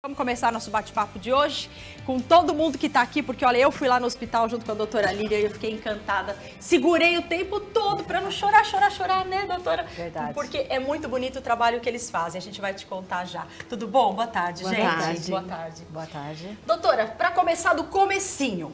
Vamos começar nosso bate-papo de hoje com todo mundo que está aqui, porque olha, eu fui lá no hospital junto com a doutora Líria e eu fiquei encantada. Segurei o tempo todo para não chorar, né, doutora? Verdade. Porque é muito bonito o trabalho que eles fazem, a gente vai te contar já. Tudo bom? Boa tarde, gente. Tarde. Boa tarde. Boa tarde. Doutora, para começar do comecinho,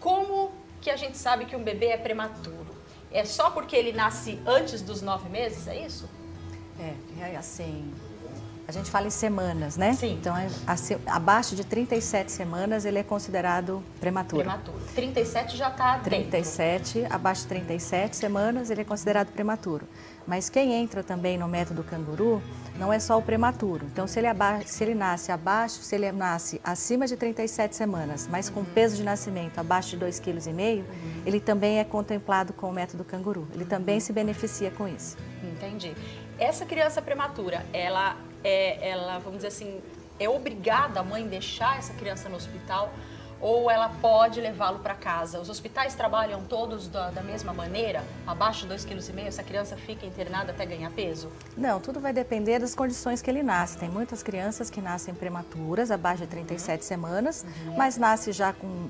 como que a gente sabe que um bebê é prematuro? É só porque ele nasce antes dos 9 meses, é isso? É assim... A gente fala em semanas, né? Sim. Então, abaixo de 37 semanas, ele é considerado prematuro. Prematuro. 37 já está dentro. 37, abaixo de 37 semanas, ele é considerado prematuro. Mas quem entra também no método canguru, não é só o prematuro. Então, se ele nasce acima de 37 semanas, mas com peso de nascimento abaixo de 2,5 kg, ele também é contemplado com o método canguru. Ele também se beneficia com isso. Entendi. Essa criança prematura, ela, vamos dizer assim, é obrigada a mãe deixar essa criança no hospital ou ela pode levá-lo para casa? Os hospitais trabalham todos da mesma maneira? Abaixo de 2,5 kg, essa criança fica internada até ganhar peso? Não, tudo vai depender das condições que ele nasce. Tem muitas crianças que nascem prematuras, abaixo de 37 semanas, mas nasce já com...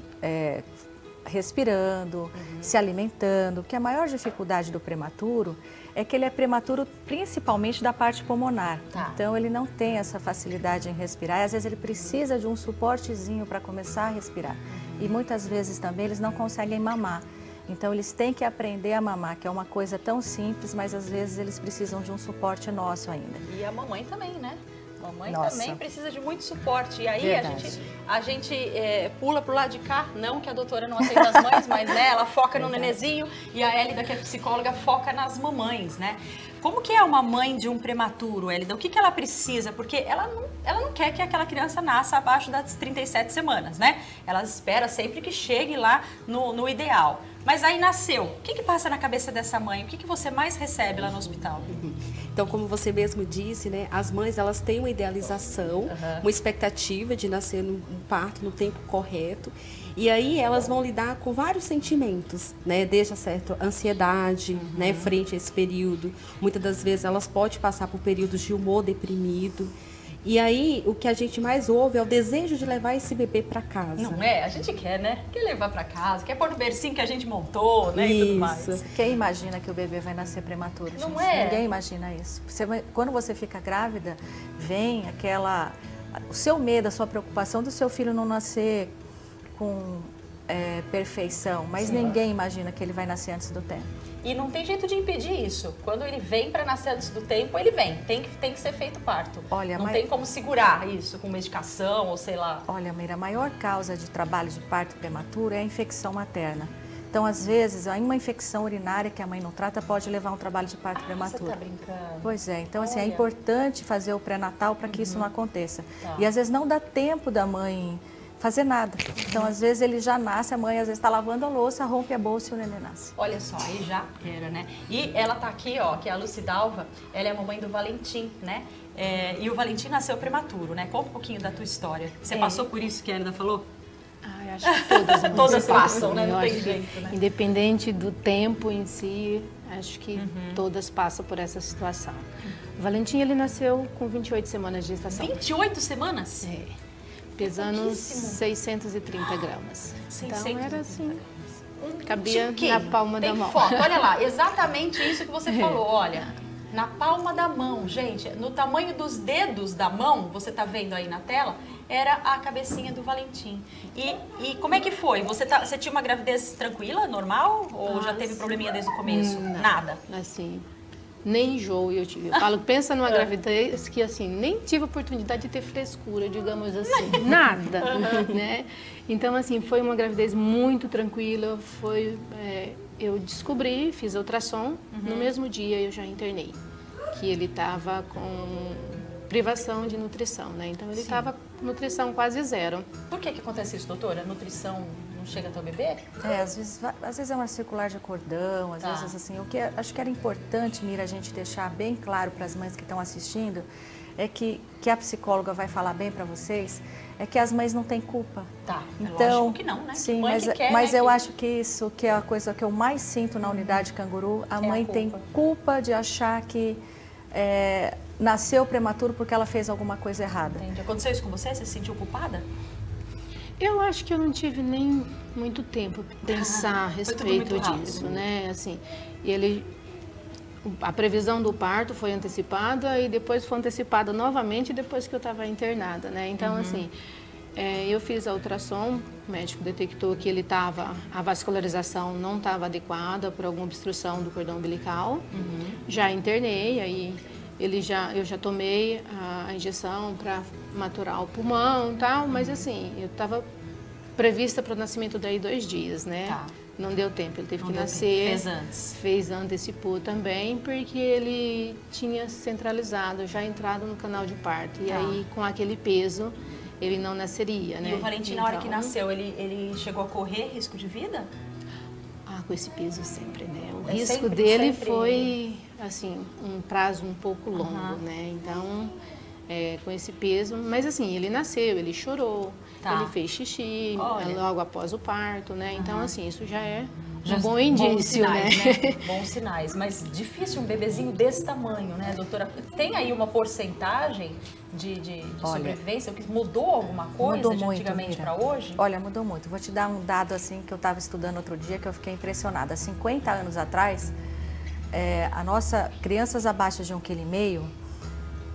respirando, se alimentando, porque a maior dificuldade do prematuro é que ele é prematuro principalmente da parte pulmonar. Tá. Então ele não tem essa facilidade em respirar e às vezes ele precisa de um suportezinho para começar a respirar. E muitas vezes também eles não conseguem mamar. Então eles têm que aprender a mamar, que é uma coisa tão simples, mas às vezes eles precisam de um suporte nosso ainda. E a mamãe também, né? Mamãe também precisa de muito suporte. E aí a gente pula pro lado de cá, não que a doutora não aceita as mães, mas né, ela foca no nenezinho e a Élida, que é psicóloga, foca nas mamães, né? Como que é uma mãe de um prematuro, Élida? O que ela precisa? Porque ela não quer que aquela criança nasça abaixo das 37 semanas, né? Ela espera sempre que chegue lá no ideal. Mas aí nasceu. O que passa na cabeça dessa mãe? O que você mais recebe lá no hospital? Então, como você mesmo disse, né? As mães, elas têm uma idealização, uma expectativa de nascer num parto no tempo correto. E aí elas vão lidar com vários sentimentos, né? Desde a certa ansiedade, né? Frente a esse período. Muitas das vezes elas podem passar por períodos de humor deprimido. E aí, o que a gente mais ouve é o desejo de levar esse bebê para casa. Não é? A gente quer, né? Quer levar para casa, quer pôr no bercinho que a gente montou, né? Isso. E tudo mais. Quem imagina que o bebê vai nascer prematuro, gente? Não é? Ninguém imagina isso. Quando você fica grávida, vem aquela... O seu medo, a sua preocupação do seu filho não nascer com perfeição. Mas sim, ninguém imagina que ele vai nascer antes do tempo. E não tem jeito de impedir isso. Quando ele vem para nascer antes do tempo, ele vem. Tem que ser feito o parto. Olha, não tem como segurar isso com medicação ou sei lá. Olha, Meira, a maior causa de trabalho de parto prematuro é a infecção materna. Então, às vezes, uma infecção urinária que a mãe não trata pode levar a um trabalho de parto prematuro. Você tá brincando. Pois é. Então, assim, é importante fazer o pré-natal para que isso não aconteça. Tá. E, às vezes, não dá tempo da mãe fazer nada. Então, às vezes, ele já nasce, a mãe às vezes está lavando a louça, rompe a bolsa e o neném nasce. Olha só, aí já era, né? E ela tá aqui, ó, que é a Lucidalva, ela é a mamãe do Valentim, né? E o Valentim nasceu prematuro, né? Conta um pouquinho da tua história. Você passou por isso que a Élida falou? Ah, eu acho que todas passam, né? Não tem jeito, né? Independente do tempo em si, acho que todas passam por essa situação. O Valentim, ele nasceu com 28 semanas de gestação. 28 semanas? É. Pesando 630 gramas. 630. Então era assim, cabia na palma da mão. Foto. Olha lá, exatamente isso que você falou, olha. Na palma da mão, gente, no tamanho dos dedos da mão, você tá vendo aí na tela, era a cabecinha do Valentim. E como é que foi? Você tinha uma gravidez tranquila, normal? Ou já teve probleminha desde o começo? Não, nada? Assim... Nem enjoo eu tive. Eu falo, pensa numa gravidez que, assim, nem tive oportunidade de ter frescura, digamos assim. Nada, né? Então, assim, foi uma gravidez muito tranquila. Foi, eu descobri, fiz ultrassom. No mesmo dia, eu já internei. Que ele estava com privação de nutrição, né? Então, ele estava com nutrição quase zero. Por que acontece isso, doutora? Nutrição... Não chega até o bebê? Às vezes é uma circular de cordão, às vezes assim, o que acho que era importante, Meira, a gente deixar bem claro para as mães que estão assistindo, é que a psicóloga vai falar bem para vocês, é que as mães não têm culpa. Tá, então, lógico que não, né? Sim, mãe mas eu acho que isso, que é a coisa que eu mais sinto na unidade canguru, a mãe tem culpa de achar que nasceu prematuro porque ela fez alguma coisa errada. Entendi. Aconteceu isso com você? Você se sentiu culpada? Eu acho que eu não tive nem muito tempo para pensar a respeito disso, né? Assim, ele... A previsão do parto foi antecipada e depois foi antecipada novamente depois que eu estava internada, né? Então, assim, eu fiz a ultrassom, o médico detectou que ele estava, a vascularização não estava adequada por alguma obstrução do cordão umbilical. Já internei, aí eu já tomei a injeção para maturar o pulmão e tal, mas assim, eu estava prevista para o nascimento daí 2 dias, né? Tá. Não deu tempo, ele teve que nascer. Fez antes. Fez antecipou também, porque ele tinha centralizado, já entrado no canal de parto. E aí, com aquele peso, ele não nasceria, né? E o Valentim, então, na hora que nasceu, ele chegou a correr risco de vida? Ah, com esse peso sempre, né? O risco dele foi, assim, um prazo um pouco longo, né? Então... com esse peso, mas assim, ele nasceu, ele chorou, ele fez xixi logo após o parto, né? Então, assim, isso já é um bom indício, né? Bons sinais, mas difícil um bebezinho desse tamanho, né, doutora? Tem aí uma porcentagem de sobrevivência? Mudou alguma coisa de antigamente para hoje? Olha, mudou muito. Vou te dar um dado, assim, que eu estava estudando outro dia, que eu fiquei impressionada. 50 anos atrás, crianças abaixo de 1,5 kg,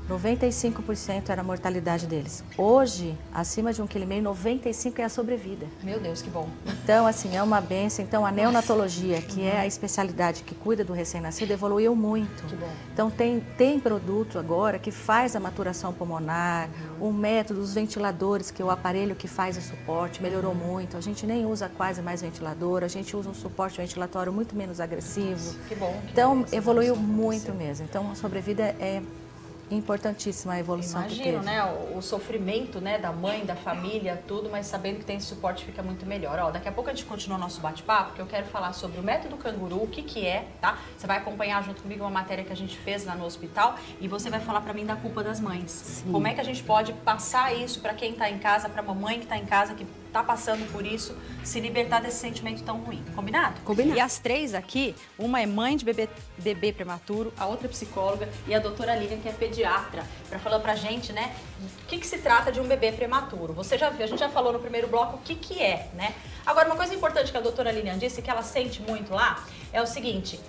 95% era a mortalidade deles. Hoje, acima de 1,5 kg, 95% é a sobrevida. Meu Deus, que bom. Então, assim, é uma benção. Então, a neonatologia, que é a especialidade que cuida do recém-nascido, evoluiu muito. Que bom. Então, tem produto agora que faz a maturação pulmonar, o método, os ventiladores, que é o aparelho que faz o suporte, melhorou muito. A gente nem usa quase mais ventilador, a gente usa um suporte ventilatório muito menos agressivo. Que bom. Então, evoluiu muito mesmo. Então, a sobrevida é... importantíssima a evolução. Imagino, né? O sofrimento, né, da mãe, da família, tudo, mas sabendo que tem esse suporte fica muito melhor. Ó, daqui a pouco a gente continua o nosso bate-papo, que eu quero falar sobre o método canguru, o que que é, tá? Você vai acompanhar junto comigo uma matéria que a gente fez lá no hospital e você vai falar pra mim da culpa das mães. Sim. Como é que a gente pode passar isso pra quem tá em casa, pra mamãe que tá em casa, que tá passando por isso, se libertar desse sentimento tão ruim. Combinado? Combinado. E as três aqui, uma é mãe de bebê prematuro, a outra é psicóloga e a doutora Líria, que é pediatra, para falar pra gente, né, o que que se trata de um bebê prematuro. Você já viu, a gente já falou no primeiro bloco o que que é, né? Agora, uma coisa importante que a doutora Líria disse, que ela sente muito lá, é o seguinte,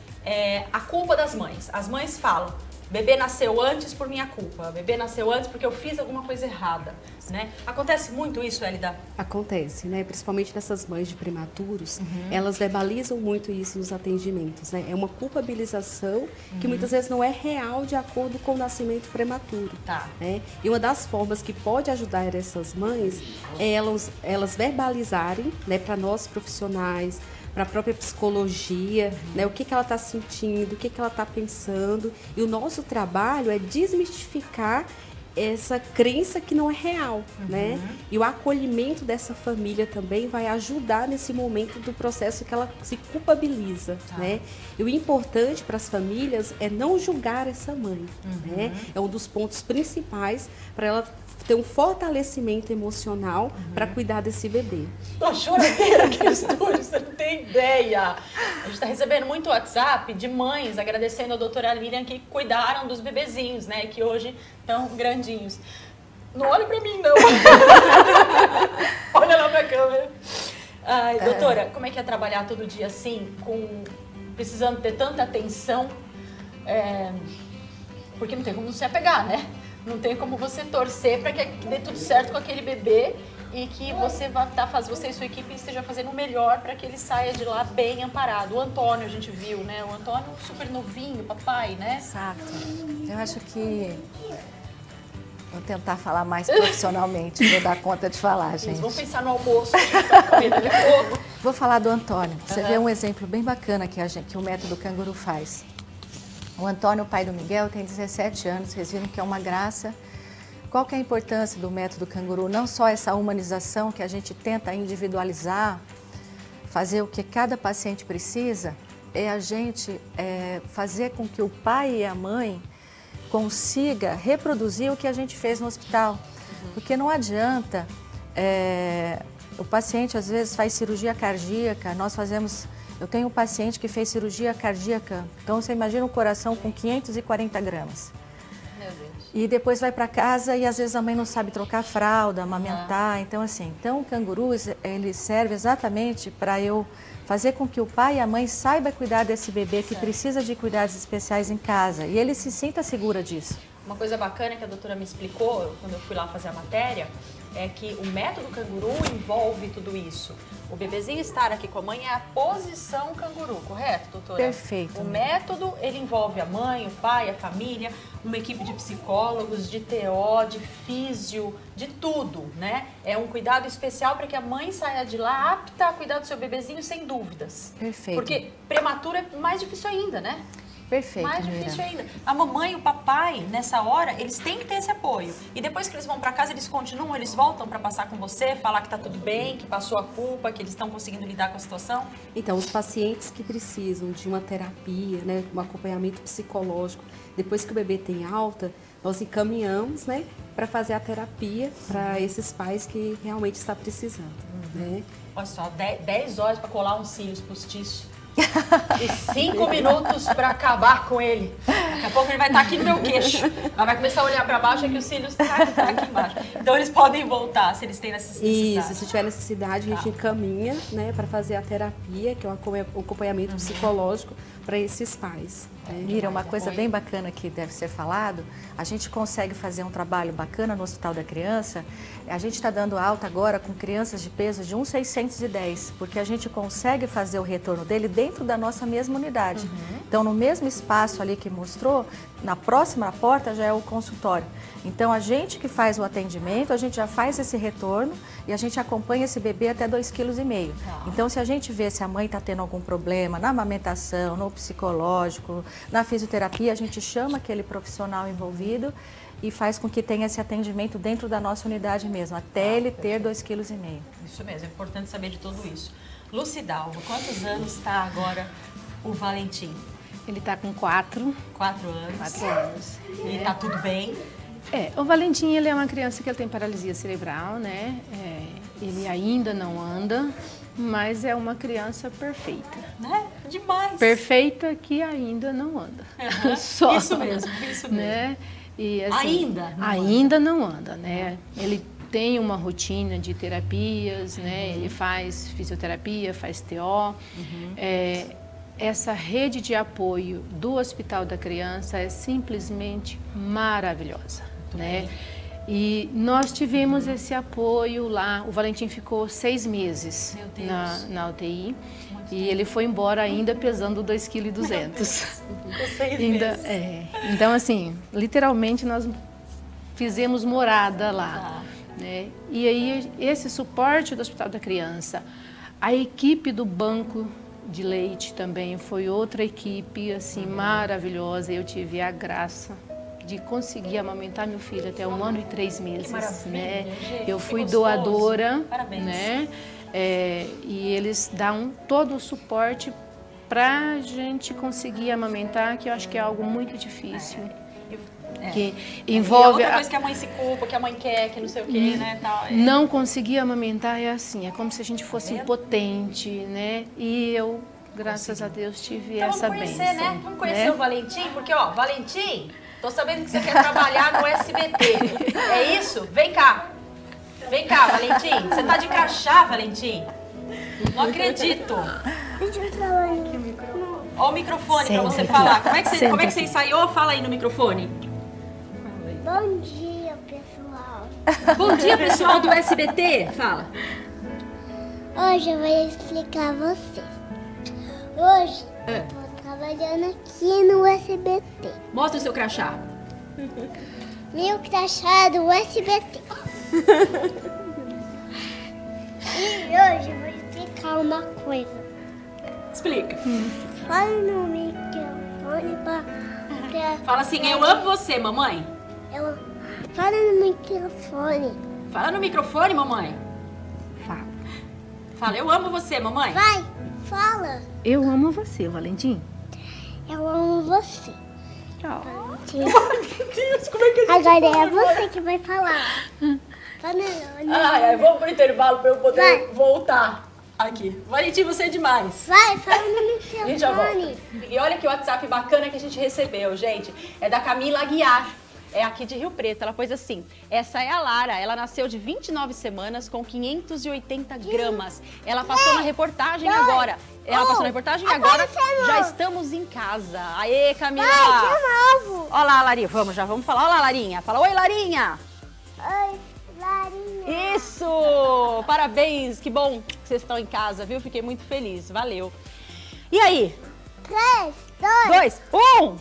a culpa das mães. As mães falam, bebê nasceu antes por minha culpa, bebê nasceu antes porque eu fiz alguma coisa errada, né? Acontece muito isso, Élida? Acontece, né? Principalmente nessas mães de prematuros, elas verbalizam muito isso nos atendimentos, né? É uma culpabilização que muitas vezes não é real de acordo com o nascimento prematuro, né? E uma das formas que pode ajudar essas mães é elas verbalizarem, né, para nós profissionais, para a própria psicologia, né, o que que ela está sentindo, o que que ela está pensando. E o nosso trabalho é desmistificar essa crença que não é real, né? E o acolhimento dessa família também vai ajudar nesse momento do processo que ela se culpabiliza, né? E o importante para as famílias é não julgar essa mãe, né? É um dos pontos principais para ela ter um fortalecimento emocional para cuidar desse bebê. Tô choradeira aqui no estúdio, você não tem ideia. A gente está recebendo muito WhatsApp de mães agradecendo a doutora Lilian, que cuidaram dos bebezinhos, né? Que hoje estão grandinhos. Não olhe para mim, não. Olha lá para a câmera. Ai, doutora, como é que é trabalhar todo dia assim, precisando ter tanta atenção? Porque não tem como não se apegar, né? Não tem como você torcer para que dê tudo certo com aquele bebê e que você vá você e sua equipe esteja fazendo o melhor para que ele saia de lá bem amparado. O Antônio, a gente viu, né? O Antônio super novinho, papai, né? Exato. Eu acho que... Vou tentar falar mais profissionalmente, vou dar conta de falar, gente. Vamos pensar no almoço, a gente vai comer daqui a pouco. Vou falar do Antônio. Você vê um exemplo bem bacana que o método canguru faz. O Antônio, o pai do Miguel, tem 17 anos, vocês viram que é uma graça. Qual que é a importância do método canguru? Não só essa humanização que a gente tenta individualizar, fazer o que cada paciente precisa, é a gente fazer com que o pai e a mãe consiga reproduzir o que a gente fez no hospital. Porque não adianta, o paciente às vezes faz cirurgia cardíaca, nós fazemos... Eu tenho um paciente que fez cirurgia cardíaca, então você imagina um coração com 540 gramas. Meu Deus. E depois vai para casa e às vezes a mãe não sabe trocar a fralda, amamentar, então assim, então o canguru ele serve exatamente para eu fazer com que o pai e a mãe saibam cuidar desse bebê que precisa de cuidados especiais em casa e ele se sinta segura disso. Uma coisa bacana que a doutora me explicou quando eu fui lá fazer a matéria é que o método canguru envolve tudo isso. O bebezinho estar aqui com a mãe é a posição canguru, correto, doutora? Perfeito. O método, ele envolve a mãe, o pai, a família, uma equipe de psicólogos, de TO, de físio, de tudo, né? É um cuidado especial para que a mãe saia de lá apta a cuidar do seu bebezinho sem dúvidas. Perfeito. Porque prematuro é mais difícil ainda, né? Perfeito. Mais difícil ainda. A mamãe e o papai, nessa hora, eles têm que ter esse apoio. E depois que eles vão para casa, eles continuam, eles voltam para passar com você, falar que tá tudo bem, que passou a culpa, que eles estão conseguindo lidar com a situação? Então, os pacientes que precisam de uma terapia, né, um acompanhamento psicológico, depois que o bebê tem alta, nós encaminhamos, né, para fazer a terapia para esses pais que realmente está precisando, né? Olha só, 10 horas para colar uns cílios postiços. E 5 minutos para acabar com ele. Daqui a pouco ele vai estar aqui no meu queixo. Ela vai começar a olhar para baixo e que os cílios tá aqui embaixo. Então eles podem voltar se eles têm necessidade. Isso, se tiver necessidade, a gente encaminha, né, para fazer a terapia, que é um acompanhamento psicológico para esses pais. Mira, uma coisa bem bacana que deve ser falado, a gente consegue fazer um trabalho bacana no Hospital da Criança. A gente está dando alta agora com crianças de peso de 1,610, porque a gente consegue fazer o retorno dele dentro da nossa mesma unidade. Então, no mesmo espaço ali que mostrou, na próxima porta já é o consultório. Então, a gente que faz o atendimento, a gente já faz esse retorno e a gente acompanha esse bebê até 2,5 kg. Então, se a gente vê se a mãe está tendo algum problema na amamentação, no psicológico, na fisioterapia, a gente chama aquele profissional envolvido e faz com que tenha esse atendimento dentro da nossa unidade mesmo, até ele ter 2,5 kg. Isso mesmo, é importante saber de tudo isso. Lucidalva, quantos anos está agora o Valentim? Ele está com 4. 4 anos. 4 anos. E está tudo bem? É, o Valentim, ele é uma criança que ele tem paralisia cerebral, né? É, ele ainda não anda, mas é uma criança perfeita. Né? Demais! Perfeita que ainda não anda. Só, isso mesmo. Né? E, assim, ainda não anda, né? Ele tem uma rotina de terapias, né? Ele faz fisioterapia, faz TO. Essa rede de apoio do Hospital da Criança é simplesmente maravilhosa, né? E nós tivemos esse apoio lá. O Valentim ficou 6 meses na UTI. E ele foi embora ainda pesando 2,2 kg. Então, assim, literalmente nós fizemos morada lá, né? E aí, esse suporte do Hospital da Criança, a equipe do banco de leite também foi outra equipe, assim, maravilhosa. Eu tive a graça de conseguir amamentar meu filho até 1 ano e 3 meses, né? Eu fui doadora, né? E eles dão todo o suporte para a gente conseguir amamentar, que eu acho que é algo muito difícil. Que envolve outra coisa que a mãe se culpa, que a mãe quer, que não sei o que, né? Tal. Não conseguir amamentar é assim, é como se a gente fosse impotente, né? E eu, graças a Deus, tive essa bênção. Vamos conhecer, né? Vamos conhecer o Valentim, porque, ó, Valentim, tô sabendo que você quer trabalhar no SBT. É isso? Vem cá. Vem cá, Valentim. Você tá de crachá, Valentim? Não acredito. Ó o microfone pra você falar. Como é que você ensaiou? Fala aí no microfone. Bom dia, pessoal. Bom dia, pessoal do SBT. Fala. Hoje eu vou explicar a vocês. Hoje eu tô trabalhando aqui no SBT. Mostra o seu crachá. Meu crachá é do SBT. E hoje eu vou explicar uma coisa. Explica. Fala no microfone pra... Fala assim, eu amo você, mamãe. Eu... Fala no microfone. Fala no microfone, mamãe. Fala. Fala, eu amo você, mamãe. Vai, fala. Eu amo você, Valentim. Eu amo você. Tchau. Meu Deus, como é que a gente agora é você que vai falar. Vamos pro intervalo para eu poder voltar aqui. Valentim, você é demais. Vai, fala no microfone. A gente já volta. E olha que WhatsApp bacana que a gente recebeu, gente. É da Camila Aguiar. é aqui de Rio Preto. Ela pôs assim, essa é a Lara, ela nasceu de 29 semanas com 580 gramas. Ela passou na reportagem agora. Ela passou na reportagem e agora já estamos em casa. Aê, Camila! Olha lá, Larinha, já vamos falar. Olha lá, Larinha. Fala, oi, Larinha! Oi, Larinha! Isso! Parabéns, que bom que vocês estão em casa, viu? Fiquei muito feliz, valeu. E aí? 3, 2, 1!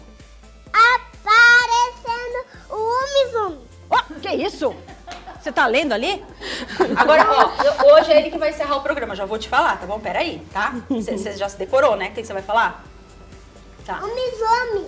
Aparecendo o Umizum! Oh, que isso? Você tá lendo ali? Agora, ó, hoje é ele que vai encerrar o programa, já vou te falar, tá bom? Peraí, tá? Você já se decorou, né? O que você vai falar? Tá. Umizum!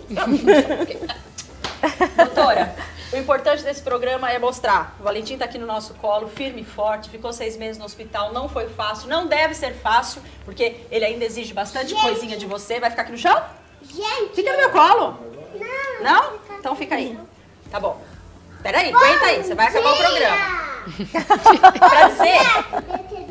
Doutora, o importante desse programa é mostrar. O Valentim tá aqui no nosso colo, firme e forte, ficou 6 meses no hospital, não foi fácil, não deve ser fácil, porque ele ainda exige bastante coisinha de você. Vai ficar aqui no chão? Gente! Fica no meu colo! Não! Não? Então fica aí. Tá bom. Peraí, aguenta aí, você vai acabar o programa. Pra dizer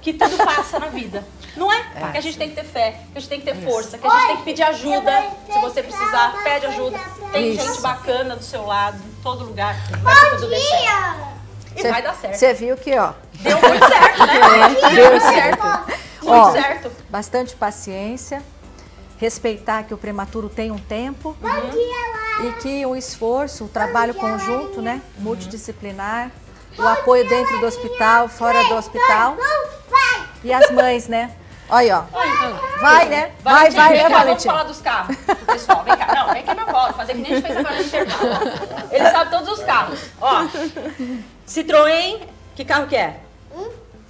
que tudo passa na vida, não é? Que a gente tem que ter fé, que a gente tem que ter força, que a gente tem que pedir ajuda. Se você precisar, pede ajuda. Tem gente bacana do seu lado, em todo lugar. Vai que tudo dê certo. E vai dar certo. Você viu que, ó... Deu muito certo, né? Deu certo. Muito certo. Bastante paciência. Respeitar que o prematuro tem um tempo e que o esforço, o trabalho conjunto, né, multidisciplinar, o apoio dentro do hospital, fora do hospital e as mães, né? Olha, ó, vai, né? Vai, vai, né, Valentim? Vamos falar dos carros, pessoal, vem cá, não, vem aqui meu colo, fazer que nem a gente fez agora enxergar, ó. Ele sabe todos os carros, ó, Citroën, que carro que é?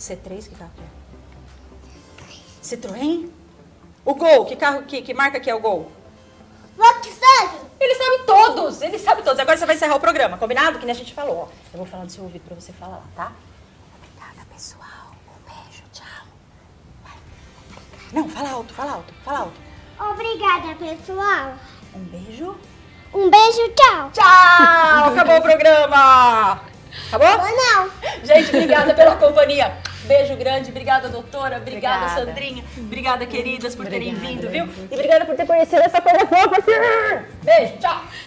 C3, que carro que é? Citroën? O Gol, que carro, que marca que é o Gol? Volkswagen. Ele sabe todos. Agora você vai encerrar o programa, combinado? Que nem a gente falou, ó. Eu vou falar do seu ouvido pra você falar lá, tá? Obrigada, pessoal. Um beijo, tchau. Vai. Não, fala alto. Obrigada, pessoal. Um beijo. Um beijo, tchau. Tchau, acabou o programa. Acabou? Não. Gente, obrigada pela companhia. Beijo grande, obrigada doutora, obrigada Sandrinha, obrigada queridas por terem vindo, viu? E obrigada por ter conhecido essa coisa fofa. Beijo, tchau!